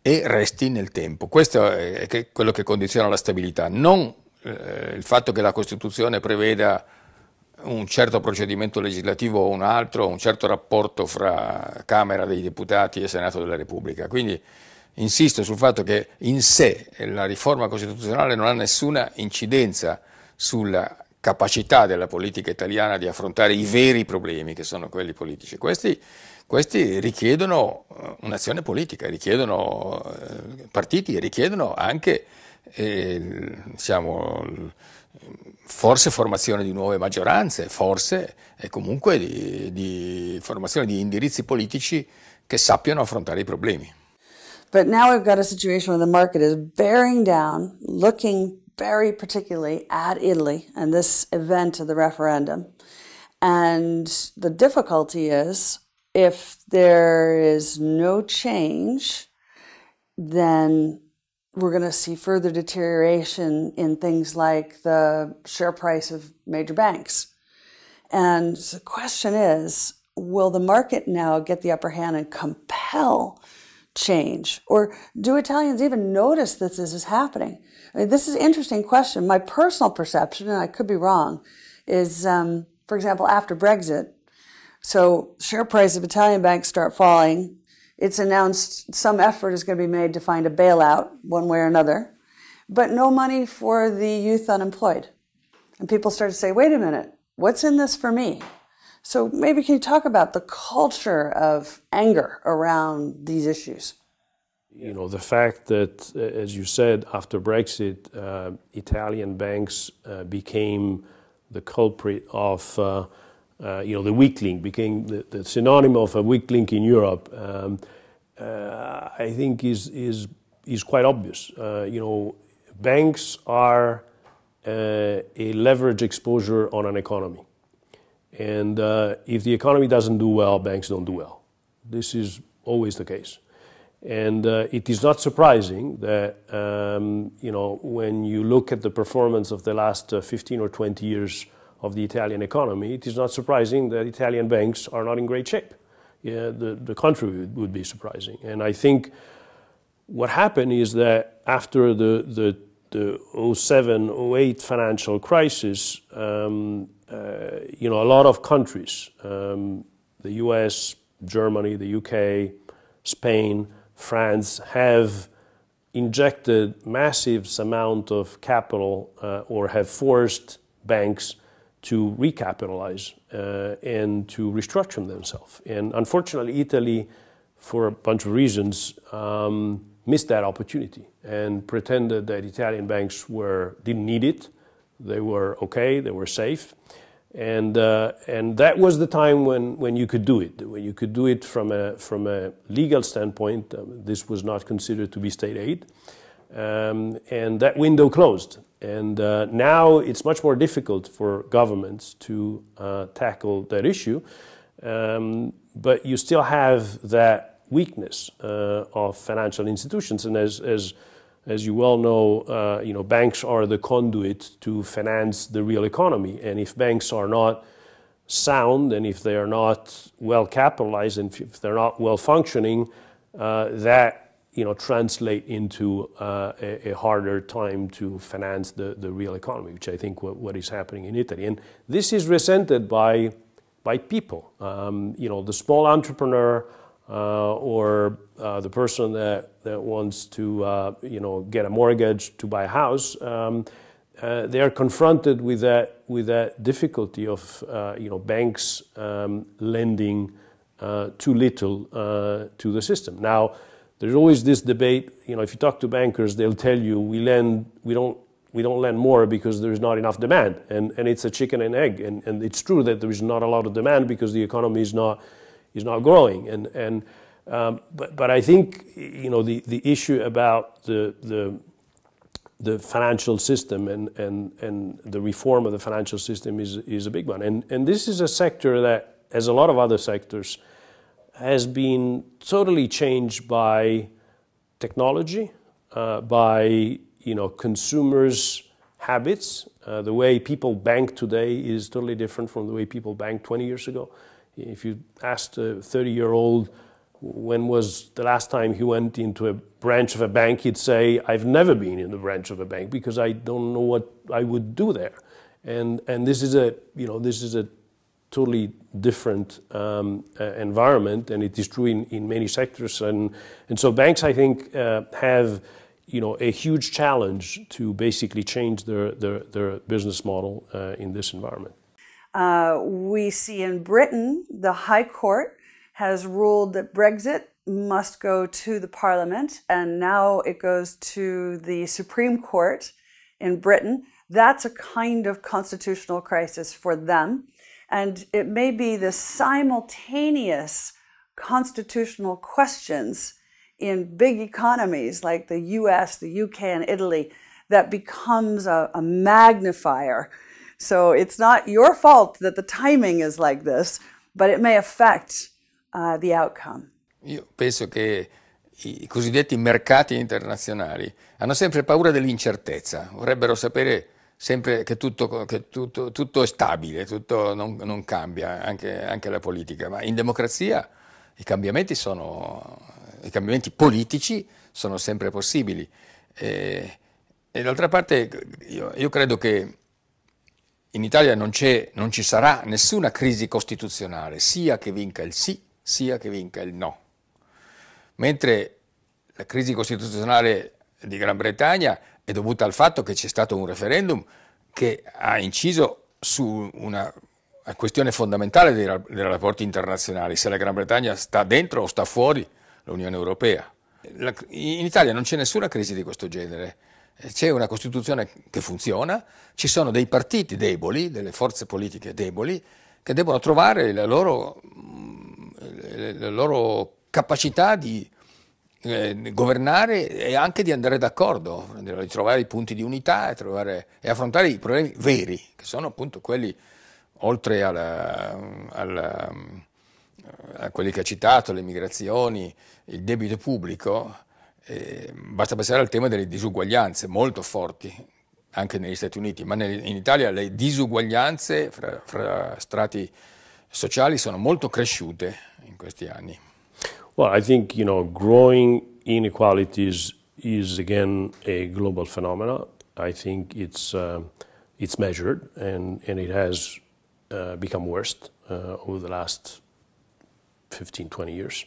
e resti nel tempo. Questo è quello che condiziona la stabilità, non eh, il fatto che la Costituzione preveda un certo procedimento legislativo o un altro, un certo rapporto fra Camera dei Deputati e Senato della Repubblica. Quindi insisto sul fatto che in sé la riforma costituzionale non ha nessuna incidenza sulla capacità della politica italiana di affrontare i veri problemi, che sono quelli politici. Questi, questi richiedono un'azione politica, richiedono partiti e richiedono anche eh, diciamo, forse formazione di nuove maggioranze, forse e comunque di, di formazione di indirizzi politici che sappiano affrontare i problemi. But now we've got a situation where the market is bearing down, looking very particularly at Italy and this event of the referendum. And the difficulty is, if there is no change, then we're going to see further deterioration in things like the share price of major banks. And the question is, will the market now get the upper hand and compel change? Or do Italians even notice that this is happening? I mean, this is an interesting question. My personal perception, and I could be wrong, is, um, for example, after Brexit, so share price of Italian banks start falling. It's announced some effort is going to be made to find a bailout one way or another, but no money for the youth unemployed. And people start to say, wait a minute, what's in this for me? So maybe can you talk about the culture of anger around these issues? You know, the fact that, as you said, after Brexit, uh, Italian banks uh, became the culprit of, uh, uh, you know, the weak link, became the, the synonym of a weak link in Europe, um, uh, I think is, is, is quite obvious. Uh, you know, banks are uh, a leverage exposure on an economy. And uh, if the economy doesn't do well, banks don't do well. This is always the case. And uh, it is not surprising that, um, you know, when you look at the performance of the last uh, fifteen or twenty years of the Italian economy, it is not surprising that Italian banks are not in great shape. Yeah, the, the contrary would be surprising. And I think what happened is that after the, the, the oh seven, oh eight financial crisis, um, uh, you know, a lot of countries, um, the U S, Germany, the U K, Spain, France, have injected massive amount of capital uh, or have forced banks to recapitalize uh, and to restructure themselves. And unfortunately, Italy, for a bunch of reasons, um, missed that opportunity and pretended that Italian banks were, didn't need it. They were okay, they were safe. And, uh, and that was the time when, when you could do it, when you could do it from a, from a legal standpoint. Uh, this was not considered to be state aid. Um, and that window closed. And uh, now it's much more difficult for governments to uh, tackle that issue. Um, but you still have that weakness uh, of financial institutions. And as, as, as you well know, uh, you know, banks are the conduit to finance the real economy. And if banks are not sound, and if they are not well capitalized, and if they're not well functioning, uh, that you know, translate into uh, a, a harder time to finance the, the real economy, which I think what, what is happening in Italy. And this is resented by, by people. Um, you know, the small entrepreneur uh, or uh, the person that, that wants to, uh, you know, get a mortgage to buy a house, um, uh, they are confronted with that, with that difficulty of, uh, you know, banks um, lending uh, too little uh, to the system. Now, there's always this debate, you know, if you talk to bankers, they'll tell you we lend, we don't, we don't lend more because there's not enough demand. And, and it's a chicken and egg. And, and it's true that there is not a lot of demand because the economy is not, is not growing. And, and, um, but, but I think, you know, the, the issue about the, the, the financial system and, and, and the reform of the financial system is, is a big one. And, and this is a sector that, as a lot of other sectors, has been totally changed by technology, uh, by, you know, consumers' habits. Uh, the way people bank today is totally different from the way people banked twenty years ago. If you asked a thirty-year-old when was the last time he went into a branch of a bank, he'd say, I've never been in the branch of a bank because I don't know what I would do there. And, and this is a, you know, this is a totally different um, uh, environment, and it is true in, in many sectors. And, and so banks, I think, uh, have, you know, a huge challenge to basically change their, their, their business model uh, in this environment. Uh, we see in Britain, the High Court has ruled that Brexit must go to the Parliament, and now it goes to the Supreme Court in Britain. That's a kind of constitutional crisis for them. And it may be the simultaneous constitutional questions in big economies like the U S, the U K, and Italy that becomes a, a magnifier. So it's not your fault that the timing is like this, but it may affect uh, the outcome. Io penso che i cosiddetti mercati internazionali hanno sempre paura dell'incertezza, vorrebbero sapere sempre che tutto, che tutto, tutto è stabile, tutto non, non cambia, anche, anche la politica. Ma in democrazia i cambiamenti, sono, i cambiamenti politici sono sempre possibili. E, e d'altra parte io, io credo che in Italia non, c'è, non ci sarà nessuna crisi costituzionale, sia che vinca il sì, sia che vinca il no. Mentre la crisi costituzionale di Gran Bretagna è dovuta al fatto che c'è stato un referendum che ha inciso su una questione fondamentale dei, dei rapporti internazionali, se la Gran Bretagna sta dentro o sta fuori l'Unione Europea. La, in Italia non c'è nessuna crisi di questo genere, c'è una Costituzione che funziona, ci sono dei partiti deboli, delle forze politiche deboli, che devono trovare la loro, la loro capacità di Eh, governare e anche di andare d'accordo, di trovare i punti di unità e, trovare, e affrontare i problemi veri, che sono appunto quelli oltre alla, alla, a quelli che ha citato, le migrazioni, il debito pubblico, eh, basta pensare al tema delle disuguaglianze molto forti, anche negli Stati Uniti, ma nel, in Italia le disuguaglianze fra, fra strati sociali sono molto cresciute in questi anni. Well, I think, you know, growing inequalities is again a global phenomenon. I think it's uh, it's measured and and it has uh, become worse uh, over the last fifteen, twenty years.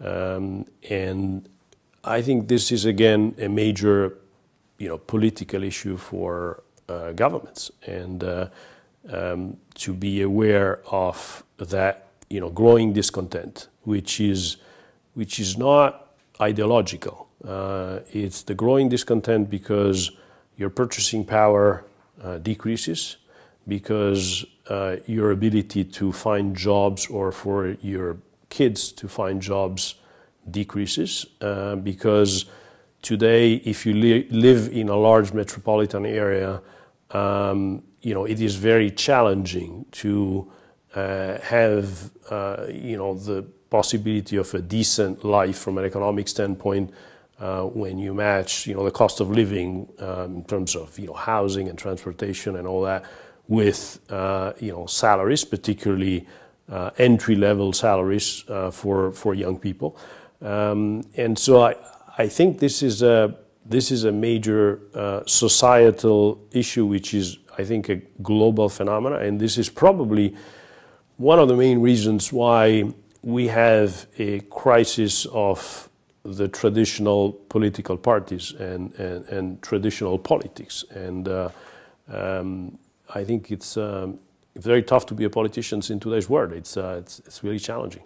Um, and I think this is again a major, you know, political issue for uh, governments, and uh, um, to be aware of that, you know, growing discontent, which is which is not ideological. Uh, it's the growing discontent because your purchasing power uh, decreases, because uh, your ability to find jobs or for your kids to find jobs decreases, uh, because today if you li live in a large metropolitan area, um, you know, it is very challenging to uh, have, uh, you know, the possibility of a decent life from an economic standpoint. Uh, when you match, you know, the cost of living um, in terms of, you know, housing and transportation and all that with, uh, you know, salaries, particularly uh, entry-level salaries uh, for for young people, um, and so I I think this is a this is a major uh, societal issue, which is, I think, a global phenomenon, and this is probably one of the main reasons why we have a crisis of the traditional political parties and, and, and traditional politics. And uh, um, I think it's um, very tough to be a politician in today's world. It's, uh, it's, it's really challenging.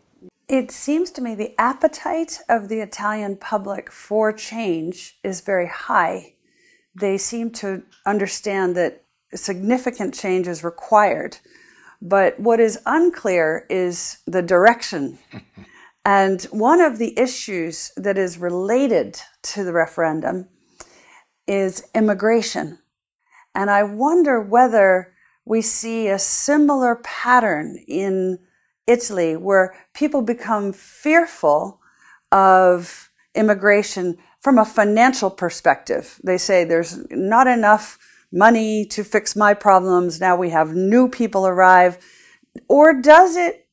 It seems to me the appetite of the Italian public for change is very high. They seem to understand that significant change is required. But what is unclear is the direction. And one of the issues that is related to the referendum is immigration. And I wonder whether we see a similar pattern in Italy, where people become fearful of immigration from a financial perspective. They say there's not enough money to fix my problems, now we have new people arrive. Or does it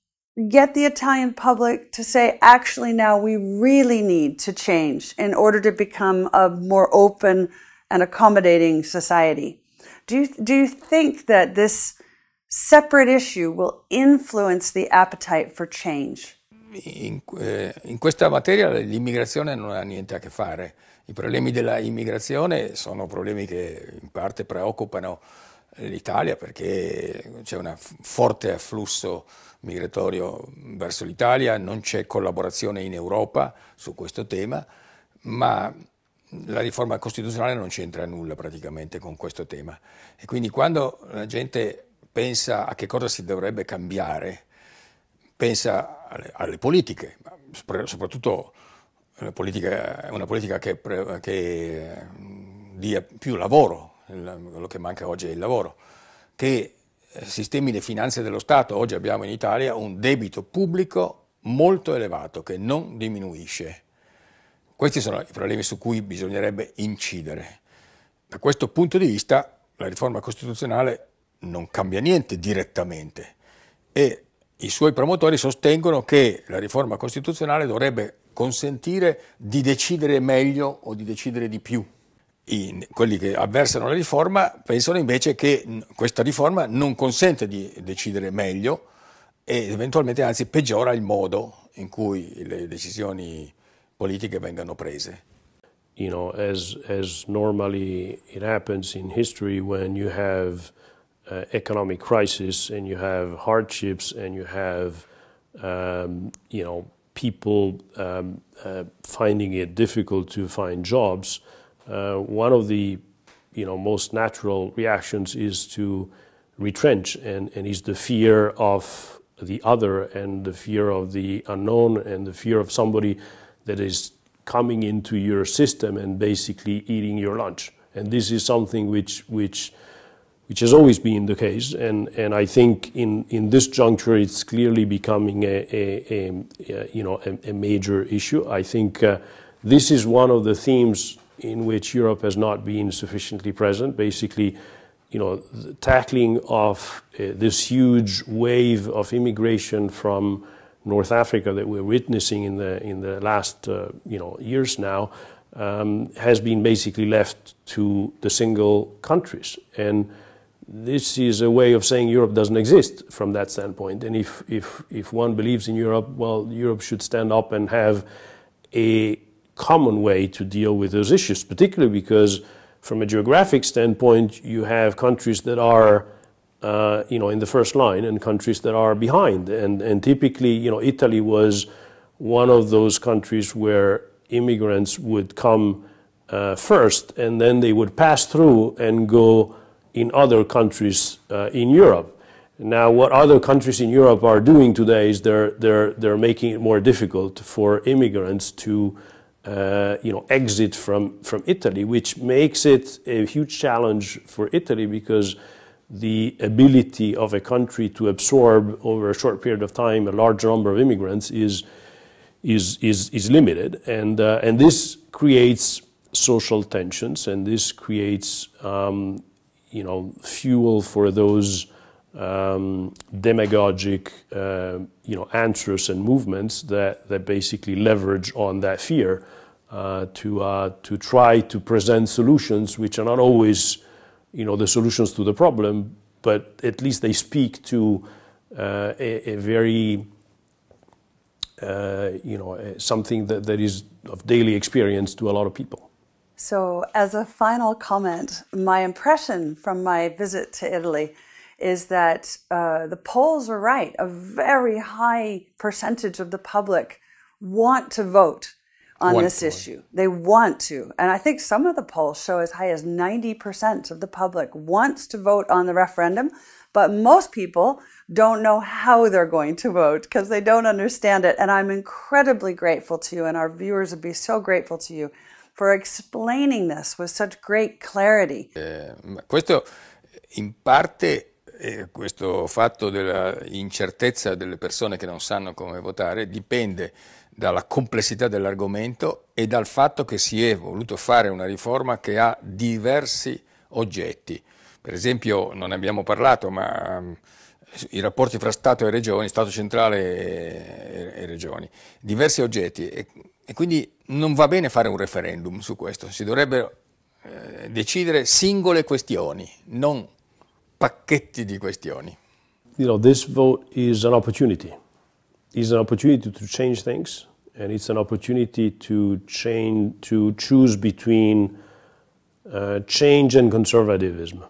get the Italian public to say, actually, now we really need to change in order to become a more open and accommodating society? Do you, do you think that this separate issue will influence the appetite for change? In, eh, in questa materia l'immigrazione non ha niente a che fare. I problemi della immigrazione sono problemi che in parte preoccupano l'Italia, perché c'è un forte afflusso migratorio verso l'Italia, non c'è collaborazione in Europa su questo tema, ma la riforma costituzionale non c'entra nulla praticamente con questo tema. E quindi quando la gente pensa a che cosa si dovrebbe cambiare, pensa alle, alle politiche, soprattutto la politica, una politica che, che dia più lavoro. Quello che manca oggi è il lavoro, che sistemi le finanze dello Stato. Oggi abbiamo in Italia un debito pubblico molto elevato che non diminuisce. Questi sono i problemi su cui bisognerebbe incidere. Da questo punto di vista la riforma costituzionale non cambia niente direttamente, e i suoi promotori sostengono che la riforma costituzionale dovrebbe consentire di decidere meglio o di decidere di più. I, quelli che avversano la riforma pensano invece che questa riforma non consente di decidere meglio, ed eventualmente anzi peggiora il modo in cui le decisioni politiche vengano prese. You know, as, as normally it happens in history, when you have uh, economic crisis and you have hardships and you have, um, you know, people um, uh, finding it difficult to find jobs, Uh, one of the, you know, most natural reactions is to retrench, and, and is the fear of the other and the fear of the unknown and the fear of somebody that is coming into your system and basically eating your lunch. And this is something which, which which has always been the case, and, and I think in, in this juncture it's clearly becoming a, a, a, a you know a, a major issue. I think uh, this is one of the themes in which Europe has not been sufficiently present. Basically, you know, the tackling of uh, this huge wave of immigration from North Africa that we're witnessing in the in the last uh, you know years now um, has been basically left to the single countries, and this is a way of saying Europe doesn't exist from that standpoint. And if if if one believes in Europe, well, Europe should stand up and have a common way to deal with those issues, particularly because from a geographic standpoint, you have countries that are, uh, you know, in the first line and countries that are behind. And, and typically, you know, Italy was one of those countries where immigrants would come uh, first, and then they would pass through and go in other countries uh, in Europe. Now, what other countries in Europe are doing today is they're, they're, they're making it more difficult for immigrants to Uh, you know, exit from, from Italy, which makes it a huge challenge for Italy, because the ability of a country to absorb over a short period of time a large number of immigrants is is is, is limited, and uh, and this creates social tensions, and this creates um, you know fuel for those um, demagogic uh, you know answers and movements that that basically leverage on that fear. Uh, to uh, to try to present solutions which are not always, you know, the solutions to the problem, but at least they speak to uh, a, a very, uh, you know, something that, that is of daily experience to a lot of people. So, as a final comment, my impression from my visit to Italy is that uh, the polls are right. A very high percentage of the public want to vote on want this to. issue. They want to. And I think some of the polls show as high as ninety percent of the public wants to vote on the referendum, but most people don't know how they're going to vote because they don't understand it. And I'm incredibly grateful to you, and our viewers would be so grateful to you for explaining this with such great clarity. Eh, questo in parte eh, questo fatto della incertezza delle persone che non sanno come votare dipende dalla complessità dell'argomento e dal fatto che si è voluto fare una riforma che ha diversi oggetti. Per esempio, non ne abbiamo parlato, ma um, i rapporti fra Stato e Regioni, Stato centrale e, e Regioni, diversi oggetti, e, e quindi non va bene fare un referendum su questo, si dovrebbero eh, decidere singole questioni, non pacchetti di questioni. You know, this vote is an opportunity. It's an opportunity to change things, and it's an opportunity to change, to choose between uh, change and conservatism.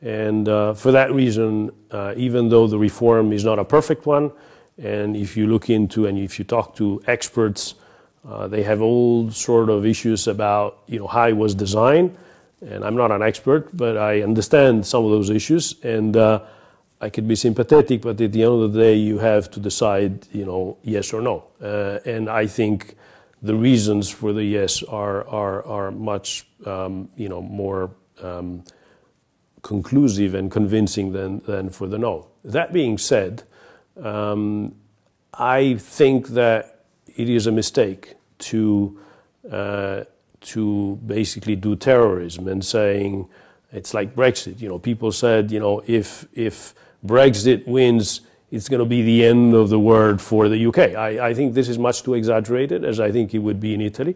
And uh, for that reason, uh, even though the reform is not a perfect one, and if you look into and if you talk to experts, uh, they have all sort of issues about you know how it was designed. And I'm not an expert, but I understand some of those issues, and Uh, I could be sympathetic, but at the end of the day, you have to decide, you know, yes or no. Uh, and I think the reasons for the yes are are are much, um, you know, more um, conclusive and convincing than than for the no. That being said, um, I think that it is a mistake to uh, to basically do terrorism and saying it's like Brexit. You know, people said, you know, if if Brexit wins, it's going to be the end of the world for the U K. I, I think this is much too exaggerated, as I think it would be in Italy.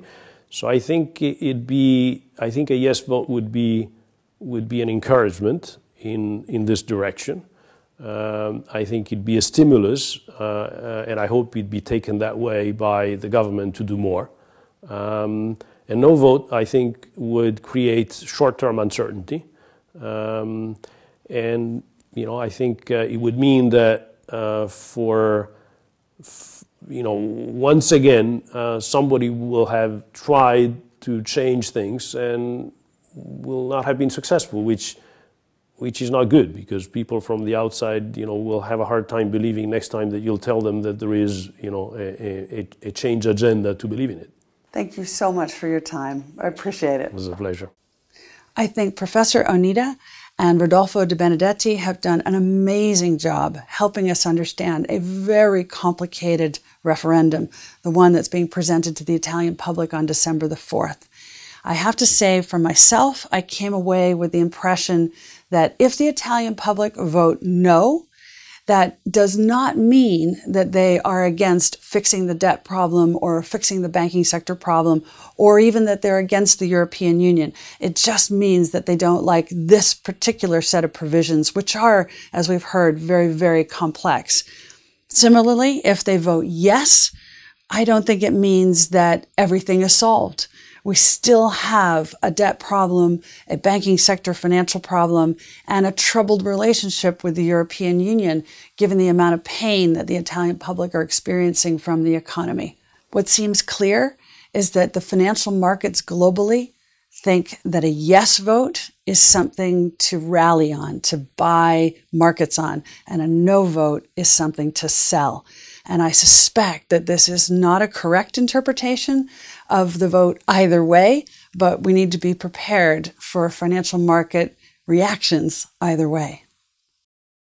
So I think it'd be, I think a yes vote would be would be an encouragement in in this direction. Um, I think it'd be a stimulus, uh, uh, and I hope it'd be taken that way by the government to do more. Um, and no vote, I think, would create short-term uncertainty, um, and you know, I think uh, it would mean that uh, for, f you know, once again, uh, somebody will have tried to change things and will not have been successful, which, which is not good, because people from the outside, you know, will have a hard time believing next time that you'll tell them that there is, you know, a, a, a change agenda to believe in it. Thank you so much for your time. I appreciate it. It was a pleasure. I thank Professor Onida and Rodolfo de Benedetti have done an amazing job helping us understand a very complicated referendum, the one that's being presented to the Italian public on December the fourth. I have to say, for myself, I came away with the impression that if the Italian public vote no, that does not mean that they are against fixing the debt problem or fixing the banking sector problem, or even that they're against the European Union. It just means that they don't like this particular set of provisions, which are, as we've heard, very, very complex. Similarly, if they vote yes, I don't think it means that everything is solved. We still have a debt problem, a banking sector financial problem, and a troubled relationship with the European Union, given the amount of pain that the Italian public are experiencing from the economy. What seems clear is that the financial markets globally think that a yes vote is something to rally on, to buy markets on, and a no vote is something to sell. And I suspect that this is not a correct interpretation of the vote either way, but we need to be prepared for financial market reactions either way.